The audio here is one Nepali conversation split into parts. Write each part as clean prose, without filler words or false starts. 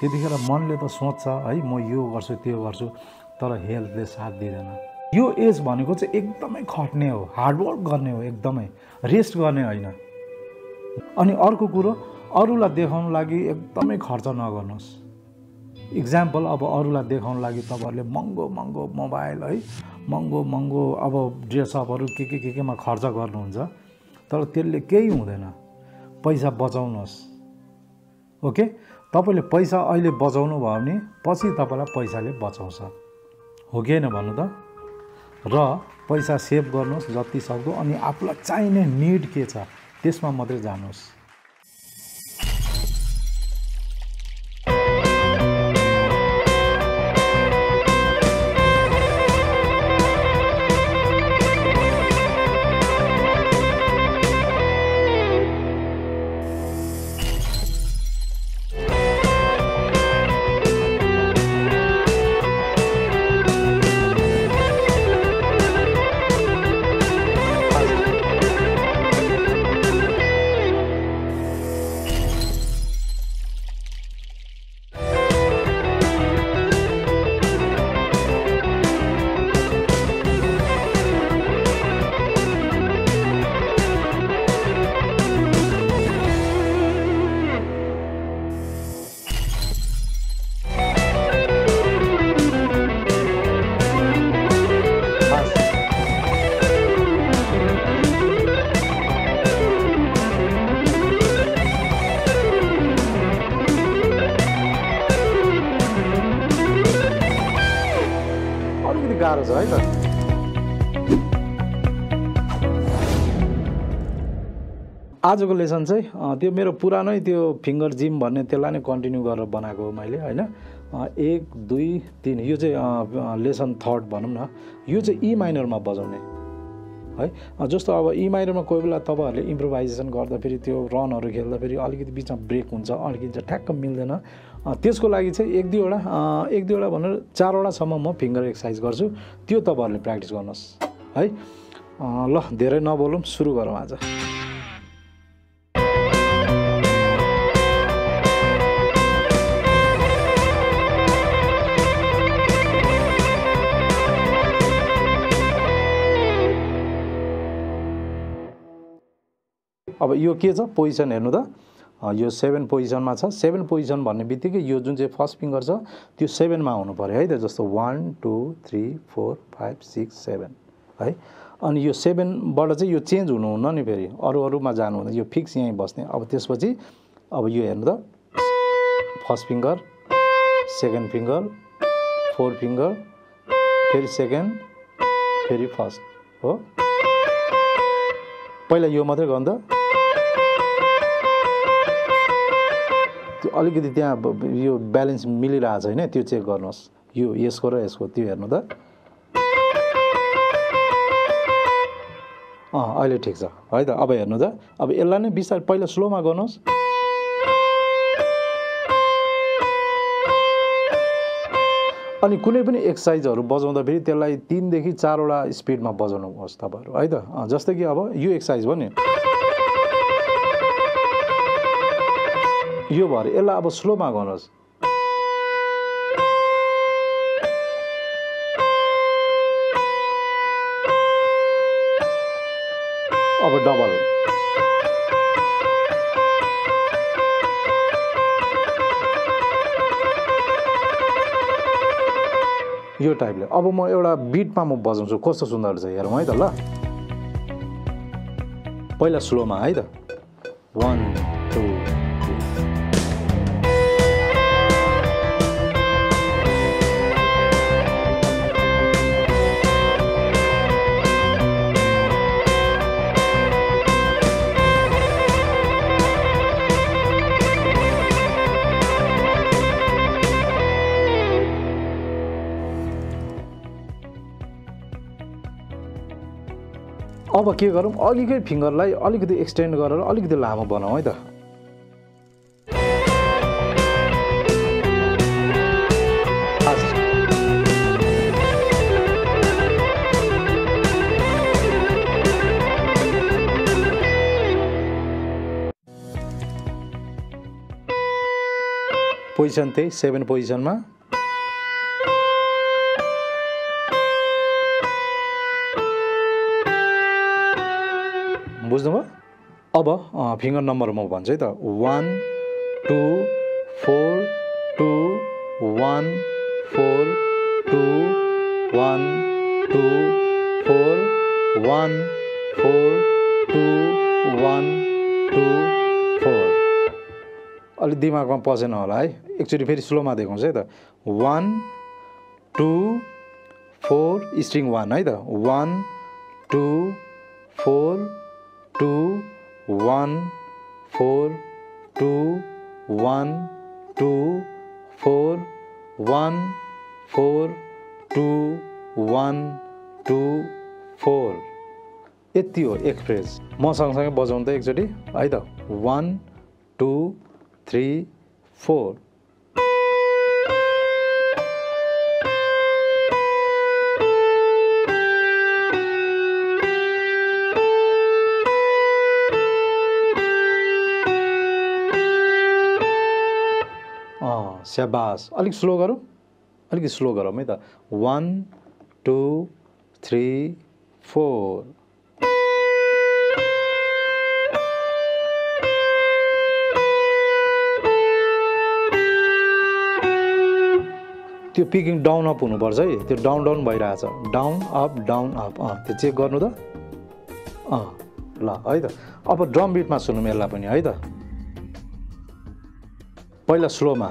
त्यतिखेर मनले त सोच्छ है म यो गर्छु त्यो गर्छु तर हेल्थले साथ दिदैन। यो एज भनेको चाहिँ एकदमै खट्ने हो, हार्डवर्क गर्ने हो, एकदमै रेस्ट गर्ने होइन। अनि अर्को कुरो अरूलाई देखाउन लागि एकदमै खर्च नगर्नुस्। इक्जाम्पल अब अरूलाई देखाउन लागि तपाईहरुले महँगो महँगो मोबाइल है महँगो महँगो अब ड्रेसअपहरु के केमा खर्च गर्नुहुन्छ तर त्यसले केही हुँदैन। पैसा बचाउनुस्। ओके, तपाईले पैसा अहिले बचाउनु भयो भने पछि तपाईलाई पैसाले बचाउँछ, हो किन भन्नु त। र पैसा सेभ गर्नुस् जति सक्दो, अनि आफुलाई चाहिने निड के छ त्यसमा मात्रै जानुस्। गाह्रो छ है त। आजको लेसन चाहिँ त्यो मेरो पुरानै त्यो फिङ्गर जिम भन्ने त्यसलाई नै कन्टिन्यू गरेर बनाएको हो मैले हैन। 1 2 3 यो चाहिँ लेसन 3 भनौँ न। यो चाहिँ ई माइनरमा बजाउने है। जस्तो अब ई माइनरमा कोही बेला तपाईहरुले इम्प्रोभाइजेसन गर्दाखेरि त्यो रनहरु खेल्दाखेरि अलिकति बिचमा ब्रेक हुन्छ, अलिकति ठ्याक्क मिल्दैन। त्यसको लागि चाहिँ एक दुईवटा भनेर 4 वटासम्म म फिङ्गर एक्सर्साइज गर्छु, त्यो तपाईहरुले प्र्याक्टिस गर्नुस् है। ल धेरै नबोलौँ, सुरु गरौँ आज। अब यो के छ पोजिसन हेर्नु त। यो 7 पोजिसनमा छ। 7 पोजिसन भन्ने बित्तिकै यो जुन चाहिँ फर्स्ट फिङ्गर छ त्यो 7मा हुनु पर्यो है त। जस्तो 1 2 3 4 5 6 7 है। अनि यो 7बाट चाहिँ यो चेन्ज हुनुहुन्न नि, फेरि अरूमा जानु हुँदैन, यो फिक्स यहीँ बस्ने। अब त्यसपछि अब यो हेर्नु त, first finger, second finger, fourth finger, फेरि सेकेन्ड, फेरि फर्स्ट हो। पहिला यो मात्रै गर्नु त, त्यो अलिकति त्यहाँ यो ब्यालेन्स मिलिरहेको छैन त्यो चेक गर्नुहोस्, यो यसको र यसको त्यो हेर्नु त। अहिले ठिक छ है त। अब हेर्नु त, अब यसलाई नै बिस्तारै पहिला स्लोमा गर्नुहोस्। अनि कुनै पनि एक्सर्साइजहरु बजाउँदा फेरि त्यसलाई 3 देखि 4 वटा स्पिडमा बजाउनुहोस् तपाईहरु है त। जस्तै कि अब यो एक्सर्साइज हो नि, यो भएर यसलाई अब स्लोमा गर्नुहोस्। अब डबल, यो टाइपले। अब म एउटा बिटमा म बजाउँछु, कस्तो सुन्दर छ हेरौँ है त। ल पहिला स्लोमा है त, 1 2 अब के गरौँ, अघिकै फिङ्गरलाई अलिकति एक्सटेन्ड गरेर अलिकति लामो बनाऊ है त। पोजिसन थे सेवन पोजिसन में बुझ्नु अब फिंगर नंबर म भन्छु है त 1 2 4 2 1 4 2 1 2 4 1 4 2 1 2 4 अलि दिमागमा पसेन होला है एकचोटी फेरि स्लोमा देखाउँछु है त 1 2 4 स्ट्रिङ 1 है त 1 2 4 2 1 4 2 1 4 2 1 2 4 1 4 2 1 2 4 यति हो एक फ्रेज म सँगसँगै बजाउँ त एकचोटी है त 1 2 3 4 शाबाश अलिक स्लो गरौँ अलिक स्लो गरौँ है त 1 2 3 4 त्यो पिकिङ डाउन अप हुनु पर्छ है त्यो डाउन डाउन भइराछ डाउन अप त्यो चेक गर्नु त ल है त अब ड्रम बीटमा सुनौं यसलाई पनि है त पहिला स्लोमा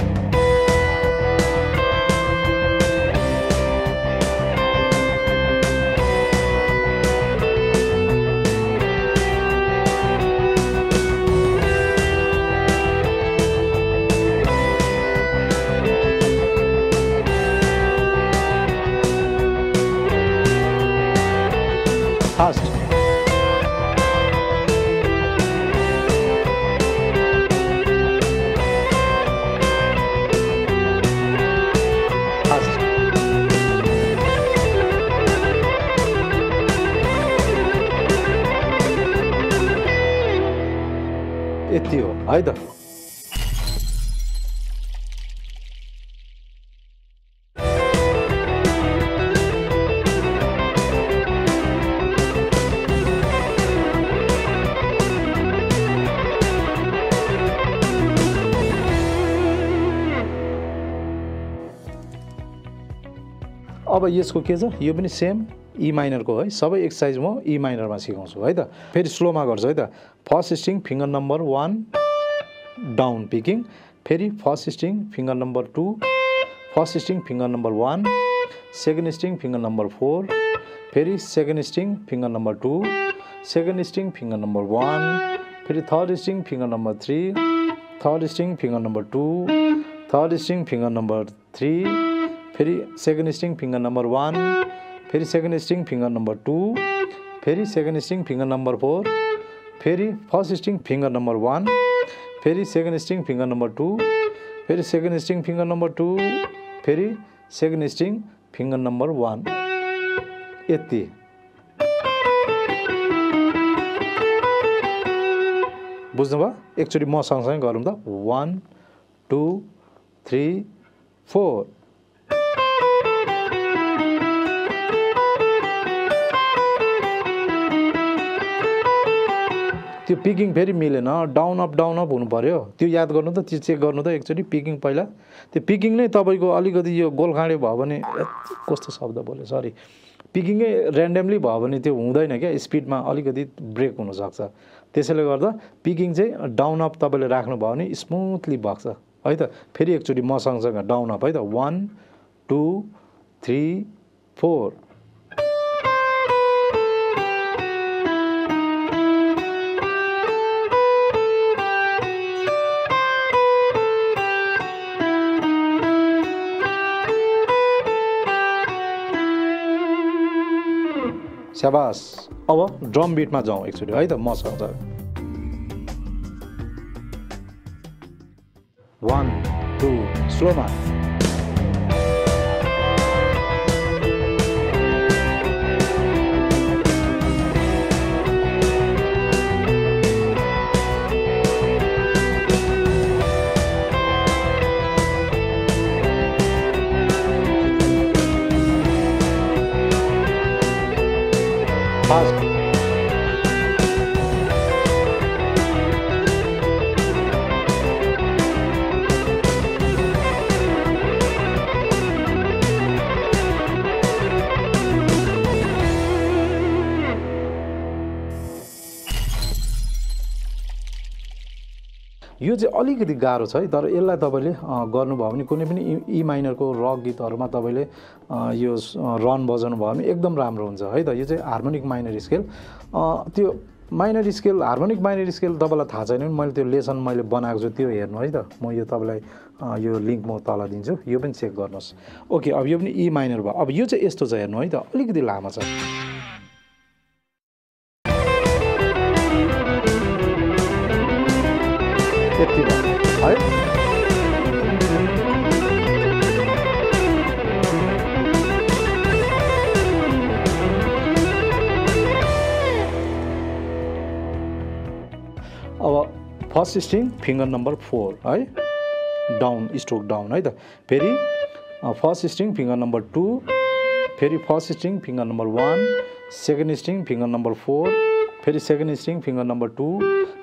यति हो है त अब यसको के छ यो पनि सेम ई माइनर को है सब एक्सरसाइज म ई माइनर में सिकाउँछु है त फेरि स्लो में गर्छु है त first string finger number 1 down picking फेरि first string finger number 2 first string finger number 1 second string finger number 4 फेरि second string finger number 2 second string finger number 1 फेरि third string finger number 3 third string finger number 2 third string finger number 3 फेरि सेकेंड स्ट्रिङ फिंगर नंबर 1 फेरि सेकेन्ड स्ट्रिङ फिंगर नंबर 2 फेरि सेकेन्ड स्ट्रिङ फिंगर नंबर 4 फेरि फर्स्ट स्ट्रिङ फिंगर नंबर 1 फेरि सेकेन्ड स्ट्रिङ फिंगर नंबर 2 फेरि सेकेन्ड स्ट्रिङ फिंगर नंबर 2 फेरि सेकेन्ड स्ट्रिङ फिंगर नंबर 1 यति बुझ्नुभयो एकचोटी म सँगसँगै गरौँ त 1 2 3 4 त्यो पिकिङ फेरि मिलेन डाउन अप हुनु पर्यो त्यो याद गर्नु त त्यो चेक गर्नु त एकचोटी पिकिङ पहिला त्यो पिकिङ नै तपाईको अलिकति यो गोलखाँडे भयो भने कस्तो शब्द बोले सरी पिकिङै र्यान्डमली भयो भने त्यो हुँदैन के स्पीडमा अलिकति ब्रेक हुन सक्छ त्यसैले गर्दा पिकिङ चाहिँ डाउन अप तपाईले राख्नु भयो भने स्मूथली बग्छ है त फेरि एकचोटी म सँगसँगै डाउन अप है त 1 2 3 4 शाबाश अब ड्रम बीट में जाऊँ एकचोटी हाई त मसँग 1 2 स्लो में यो चाहिँ अलिकति गाह्रो छ है तर यसलाई तपाईले गर्नुभयो भने कुनै पनि ई माइनरको रक गीतहरुमा तपाईले यो रन बजाउनु भयो भने एकदम राम्रो हुन्छ है त यो चाहिँ हार्मोनिक माइनर स्केल त्यो minor scale harmonic minor scale तपाईलाई थाहा छैन भने मैले त्यो लेसन मैले बनाएको छु त्यो हेर्नु है त म यो तपाईलाई यो लिंक म तल दिन्छु यो पनि चेक गर्नुस् ओके अब यो पनि ई माइनर भयो अब यो चाहिँ यस्तो छ हेर्नु है त अलिकति लामो छ फर्स्ट स्ट्रिङ फिंगर नंबर 4 है डाउन स्ट्रोक डाउन है त फेरि फर्स्ट स्ट्रिङ फिंगर नंबर 2 फेरि first string finger number 1 second string finger number 4 फेरि second string finger number 2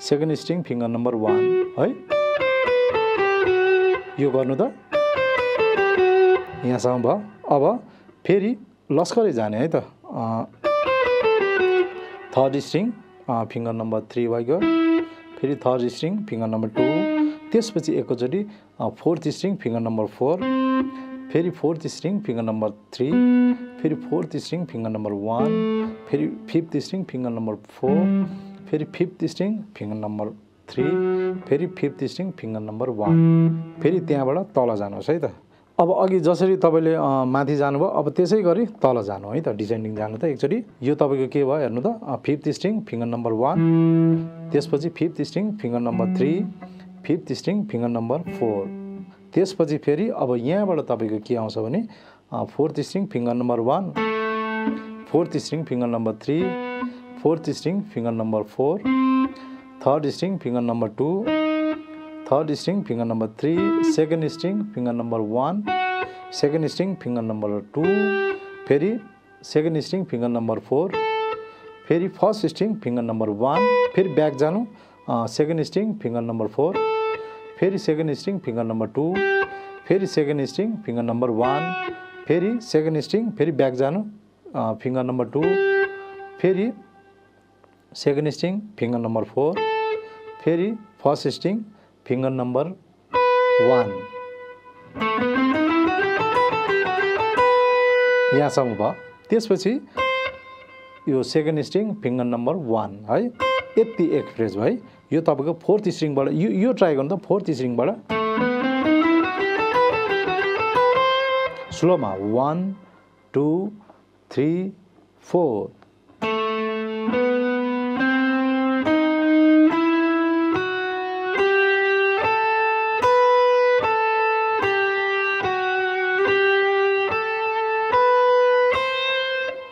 second string finger number 1 है यो गर्नु त यहाँ सम्म भयो अब फेरि लस्करै जाने है त थर्ड स्ट्रिङ फिंगर नंबर 3 भयो फेरि थर्ड स्ट्रिङ फिंगर नंबर 2 त्यसपछि एकचोटी फोर्थ स्ट्रिङ फिंगर नंबर 4 फेरि फोर्थ स्ट्रिङ फिंगर नंबर 3 फेरि फोर्थ स्ट्रिङ फिंगर नंबर 1 फेरि फिफ्थ स्ट्रिङ फिंगर नंबर 4 फेरि फिफ्थ स्ट्रिङ फिंगर नंबर 3 फेरि फिफ्थ स्ट्रिङ फिंगर नंबर 1 फेरि त्यहाँबाट तल जानुहोस् है त अब अघि जसरी तपाईले माथि जानु भयो अब त्यसै गरी तल जानु है त डिसेंडिङ जानु त एकचोटी यो तपाईको के भयो हेर्नु त फिफ्थ स्ट्रिङ फिंगर नंबर 1 त्यसपछि fifth string finger number 3 fifth string finger number 4 त्यसपछि फेरि अब यहाँबाट तपाईको के आउँछ भने fourth string finger number 1 fourth string finger number 3 fourth string finger number 4 third string finger number 2 third string finger number 3 second string finger number 1 second string finger number 2 फेरि सेकेन्ड स्ट्रिङ फिंगर नंबर 4 फेरि फर्स्ट स्ट्रिङ फिंगर नंबर 1 फेरि ब्याक जानु सेकेन्ड स्ट्रिङ फिंगर नंबर 4 फेरि सेकेन्ड स्ट्रिङ फिंगर नंबर 2 फेरि सेकेन्ड स्ट्रिङ फिंगर नंबर 1 फेरि सेकेन्ड स्ट्रिङ फेरि ब्याक जानु फिंगर नंबर 2 फेरि सेकेन्ड स्ट्रिङ फिंगर नंबर 4 फेरि फर्स्ट स्ट्रिङ फिंगर नंबर 1 यहाँसम्म भयो त्यसपछि यो सेकेन्ड स्ट्रिङ फिंगर नंबर 1 है यति एक फ्रेज भयो यो तपाईको फोर्थ स्ट्रिङ बाट यो ट्राई गर्नु त फोर्थ स्ट्रिङ बाट स्लोमा 1 2 3 4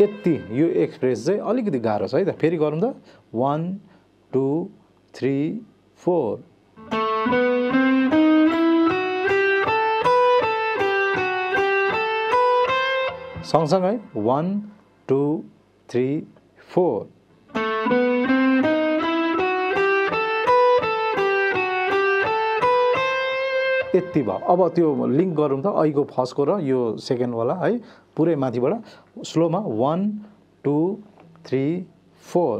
यति यो एक्सप्रेस चाहिँ अलिकति गाह्रो छ है त फेरि गरौँ त 1 2 3 4 सँगसँगै 1 2 3 4 यति भयो अब त्यो लिंक गरौँ त अघिको फर्स्ट को र यो सेकेन्ड वाला है पुरै माथिबाट स्लोमा 1 2 3 4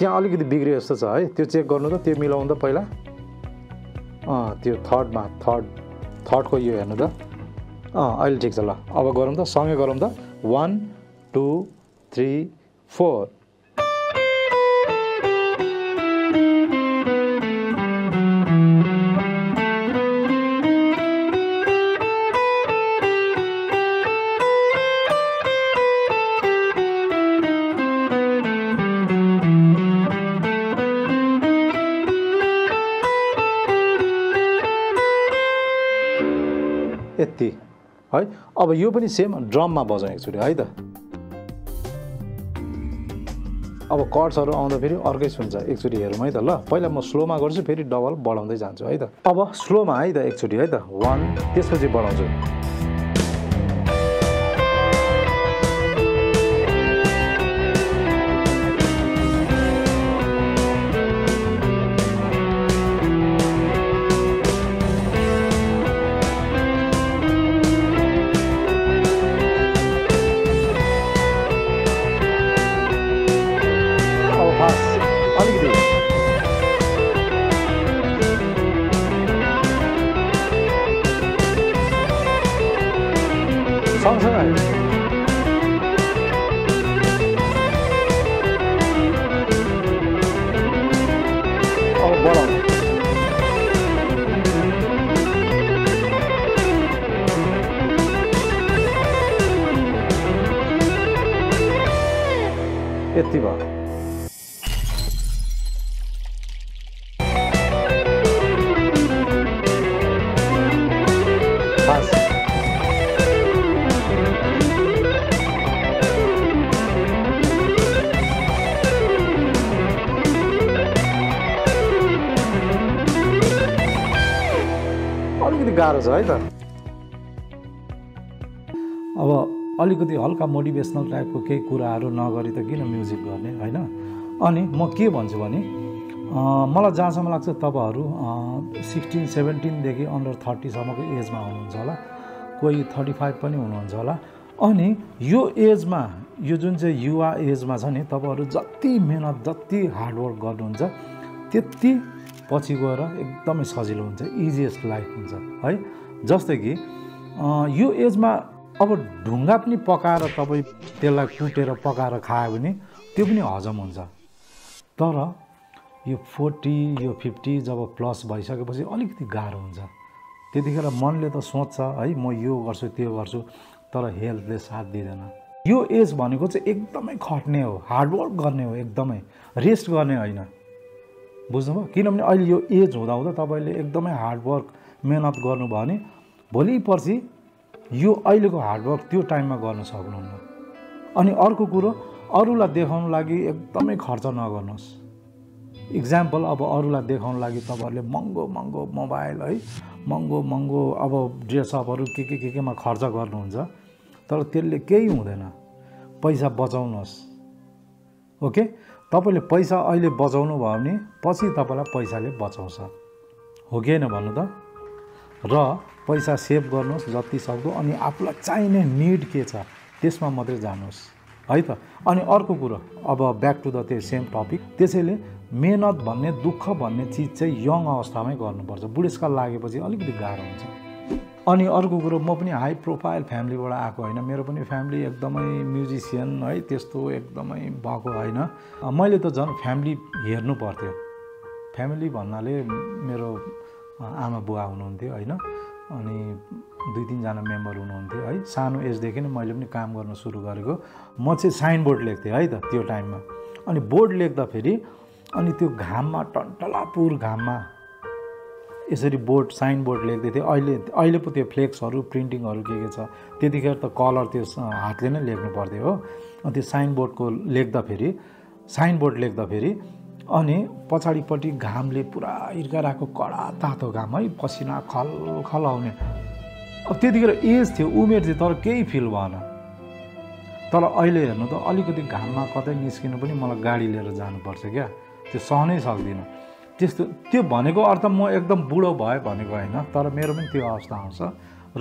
त्यहाँ अलिकति बिग्रियो जस्तो छ है त्यो चेक गर्नु त त्यो मिलाउँ त पहिला त्यो थर्डमा थर्ड को यो हेर्नु त अहिले ठीक छ ल अब गरौँ त सँगै गरौँ त 1 2 3 4 यति है अब यो पनि सेम ड्रममा बजाउने एकचोटी है त अब कर्ड्सहरु आउँदा फेरि अर्कै सुन्छ एकचोटी हेरौँ है त ल पहिला म स्लोमा गर्छु फेरि डबल बढाउँदै जान्छु है त अब स्लोमा है त एकचोटी है त 1 त्यसपछि बढाउँछु sounds alright. यति भयो अलिकति गाह्रो छ है त अब अलिकति हल्का मोटिभेसनल टाइपको केही कुराहरु नगरी त किन म्युजिक गर्ने हैन अनि म के भन्छु भने मलाई जहाँसम्म लाग्छ तपाईहरु 16 17 देखि अन्डर 30 सम्मको एजमा हुनुहुन्छ होला कोही 35 पनि हुनुहुन्छ होला अनि यो एजमा यो जुन चाहिँ युवा एजमा छ नि तपाईहरु जति मेहनत जति हार्ड वर्क गर्नुहुन्छ त्यति पछि गएर एकदमै सजिलो हुन्छ इजिएस्ट लाइफ हुन्छ है जस्तै कि यो एजमा अब ढुंगा पनि पकाएर तपाई त्यसलाई कुटेर पकाएर खायो भने त्यो पनि हजम हुन्छ तर यो 40 यो 50 जब प्लस भइसकेपछि अलिकति गाह्रो हुन्छ त्यतिखेर मनले त सोच्छ है म यो गर्छु त्यो गर्छु तर हेल्थले साथ दिदैन यो एज भनेको चाहिँ एकदमै खट्ने हो हार्ड वर्क गर्ने हो एकदमै रेस्ट गर्ने हैन बुझ्नुभयो किनभने अहिले यो एज हुँदा हुँदा तपाईले एकदमै हार्ड वर्क मेहनत गर्नु भयो भने भोलि पर्सी यो अहिलेको हार्ड वर्क त्यो टाइममा गर्न सक्नुहुन्न अनि अर्को कुरा अरूलाई देखाउन लागि एकदमै खर्च नगर्नुस् एक्जाम्पल अब अरूलाई देखाउन लागि तपाईहरुले महँगो महँगो मोबाइल है महँगो महँगो अब ड्रेसअपहरु के केमा खर्च गर्नुहुन्छ तर त्यसले केही हुँदैन पैसा बचाउनुस् ओके तपाईले पैसा अहिले बचाउनु भयो भने पछि तपाईलाई पैसाले बचाउँछ हो किन भन्नु त र पैसा सेभ गर्नुस् जति सक्दो अनि आफुलाई चाहिने नीड के छ त्यसमा मात्र जानुस् है त अनि अर्को कुरा अब back to the same topic त्यसैले मेहनत भन्ने दुःख भन्ने चीज चाहिँ यङ अवस्थामै गर्नुपर्छ बुढेसकाल लागेपछि अलिकति गाह्रो हुन्छ अनि अर्को कुरा म पनि हाई प्रोफाइल फ्यामिलीबाट आएको हैन मेरो पनि फ्यामिली एकदमै म्युजिशियन है त्यस्तो एकदमै भएको हैन मैले त जन फ्यामिली हेर्नु पर्थ्यो फ्यामिली भन्नाले मेरो आमा बुवा हुनुहुन्थ्यो हैन अनि दुई तीन जना मेम्बर हुनुहुन्थ्यो है सानो एज देखि नै मैले पनि काम गर्न सुरु गरेको म चाहिँ साइन बोर्ड लेख्थे है त त्यो टाइममा अनि बोर्ड लेख्दा फेरि अनि त्यो घाममा टन्टलापुर घाममा यसरी बोर्ड साइन बोर्ड लेख्दै थिए अहिले पो त्यो फ्लेक्सहरु प्रिन्टिङहरु के छ त्यतिखेर त कलर त्यो हातले नै लेख्नु पर्थ्यो हो अनि त्यो साइन बोर्ड लेख्दा फेरि अनि पछाडीपटि घामले पुरा हिर्काराको कडा तातो घाम है पसिना खल खल आउने अब त्यतिखेर एज थियो उमेर थियो तर केही फिल भएन तर अहिले हेर्नु त अलिकति घाममा कतै निस्किनु पनि मलाई गाडी लिएर जानुपर्छ क्या त्यो सहनै सक्दिनँ त्यस्तो त्यो भनेको अर्थ म एकदम बुढो भए भनेको हैन तर मेरो पनि त्यो अवस्था आउँछ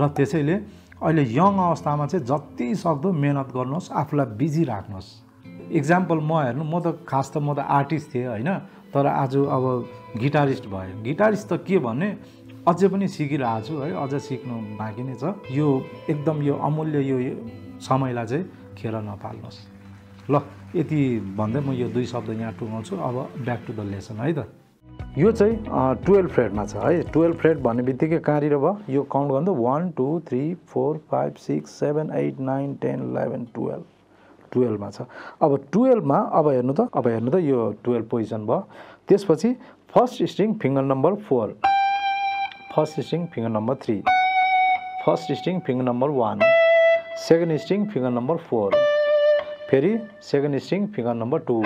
र त्यसैले अहिले यङ अवस्थामा चाहिँ जति सक्दो मेहनत गर्नुहोस् आफुलाई बिजी राख्नुहोस् एक्जाम्पल म हेर्नु म त खास त म त आर्टिस्ट थिए हैन तर आज अब गिटारिस्ट भए गिटारिस्ट त के भन्ने अझै पनि सिकिरहेको छु है अझ सिक्नु बाँकी नै छ यो एकदम यो अमूल्य यो समयलाई चाहिँ खेर नफाल्नुस् ल यति भन्दै म यो दुई शब्द यहाँ टुगाउँछु अब ब्याक टु द लेसन है त यो चाहिँ 12 फ्रेडमा छ है 12 फ्रेड भन्नेबित्तिकै कारिर भयो यो काउन्ट गर्नु 1 2 3 4 5 6 7 8 9 10 11 12 12 मा छ अब 12 मा अब हेर्नु त यो 12 पोजिसन भयो त्यसपछि first string finger number 4 first string finger number 3 first string finger number 1 second string finger number 4 फेरि second string finger number 2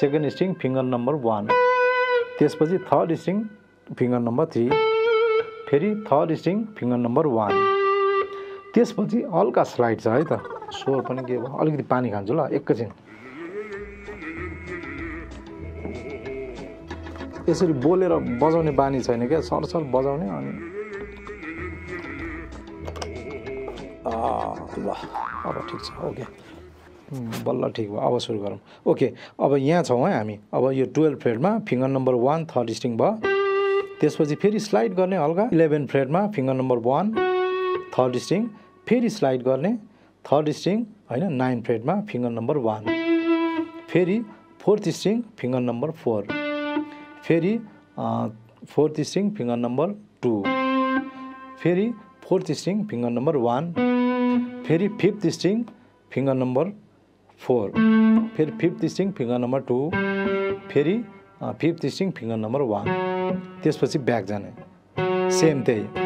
second string finger number 1 त्यसपछि थर्ड स्ट्रिङ फिंगर नम्बर 3 फेरि थर्ड स्ट्रिङ फिंगर नम्बर 1 त्यसपछि हल्का स्लाइड छ है त स्वर पनि के भयो अलिकति पानी खान्छु ल एकैछिन यसरी बोलेर बजाउने बानी छैन के सरसर बजाउने अनि ल अब ठीक छ ओके बल्ल ठीक भयो अब सुरु गरौँ ओके अब यहाँ छौँ है हामी अब यो 12 फ्रेडमा फिंगर नम्बर 1 थर्ड स्ट्रिङ भयो त्यसपछि फेरि स्लाइड गर्ने हल्का 11 फ्रेडमा फिंगर नम्बर 1 थर्ड स्ट्रिङ फेरि स्लाइड गर्ने थर्ड स्ट्रिङ हैन 9 फ्रेटमा फिंगर नम्बर 1 फेरि फोर्थ स्ट्रिङ फिंगर नम्बर 4 फेरि फोर्थ स्ट्रिङ फिंगर नम्बर 2 फेरि फोर्थ स्ट्रिङ फिंगर नम्बर 1 फेरि फिफ्थ स्ट्रिङ फिंगर नम्बर 4 फेरि फिफ्थ स्ट्रिङ फिंगर नम्बर 2 फेरि फिफ्थ स्ट्रिङ फिंगर नम्बर 1 त्यसपछि ब्याक जाने सेम त्यही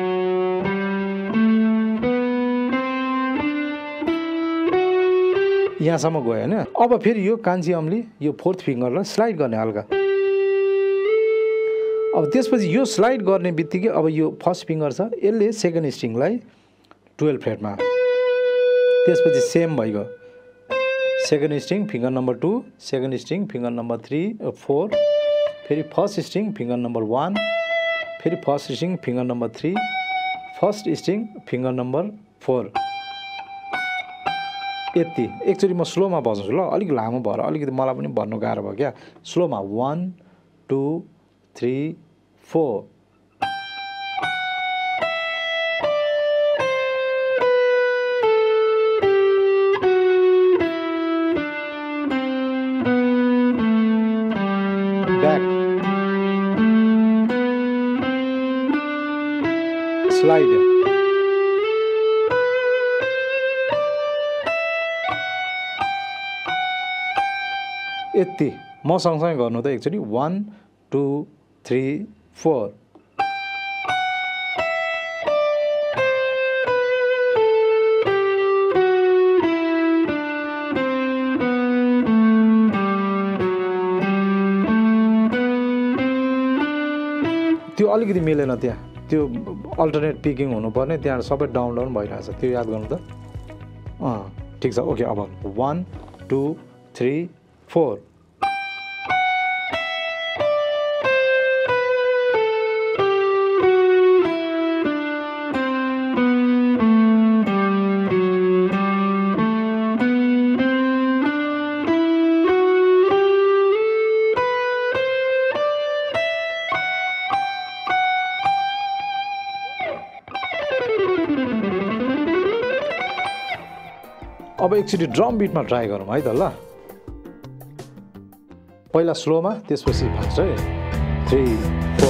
यहाँसम्म गयो हैन अब फेरि यो काञ्ची अम्ली यो फोर्थ फिंगरलाई स्लाइड गर्ने हल्का अब त्यसपछि यो स्लाइड गर्ने बित्तिकै अब यो फर्स्ट फिंगर छ यसले सेकेन्ड स्ट्रिङलाई 12 फ्रेटमा त्यसपछि सेम भयो second string finger number 2 second string finger number 3 4 फेरि फर्स्ट स्ट्रिङ फिंगर नम्बर 1 फेरि first string finger number 3 first string finger number 4 यति एकचोटी म स्लोमा बजाउँछु ल अलिक लामो भएर अलिकति मलाई पनि भन्नु गाह्रो भयो क्या स्लोमा 1 2 3 4 back slide यति म सँगसँगै गर्नु त एकचोटी 1 2 3 4 त्यो अलिकति मिलेन त्यहाँ त्यो अल्टरनेट पिकिङ हुनुपर्ने त्यहाँ सबै डाउन डाउन भइरहेछ त्यो याद गर्नु त ठीक छ ओके अब 1 2 3 4 अब एकचोटी ड्रम बीटमा ट्राई गरौँ है त ल पहिला स्लोमा त्यसपछि फास्ट है 3 4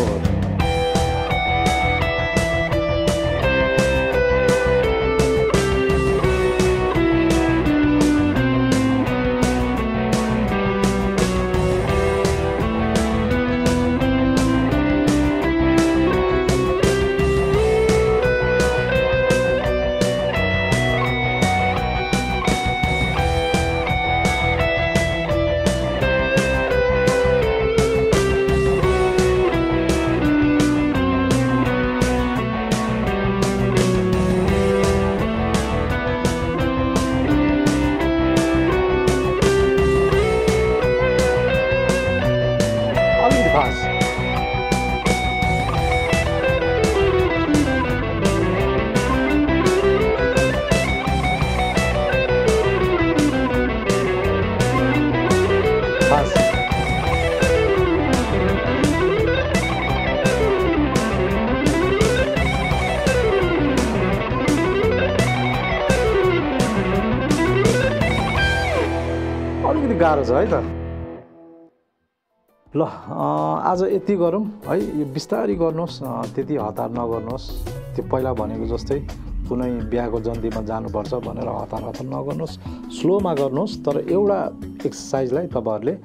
गाह्रो छ है त ल आज यति गरौँ है यो बिस्तारी गर्नुहोस् त्यति हतार नगर्नुहोस् त्यो पहिला भनेको जस्तै कुनै बिहाको जन्तीमा जानुपर्छ भनेर हतार हतार नगर्नुहोस् स्लोमा गर्नुहोस् तर एउटा एक्सरसाइजलाई तपाईहरुले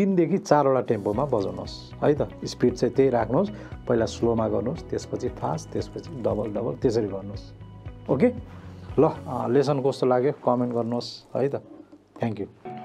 3 देखि 4 वटा टेम्पोमा बजाउनुहोस् है त स्पिड चाहिँ त्यही राख्नुहोस् पहिला स्लोमा गर्नुहोस् त्यसपछि फास्ट त्यसपछि डबल डबल त्यसरी गर्नुहोस् ओके ल लेसन कस्तो लाग्यो कमेन्ट गर्नुहोस् है त Thank you.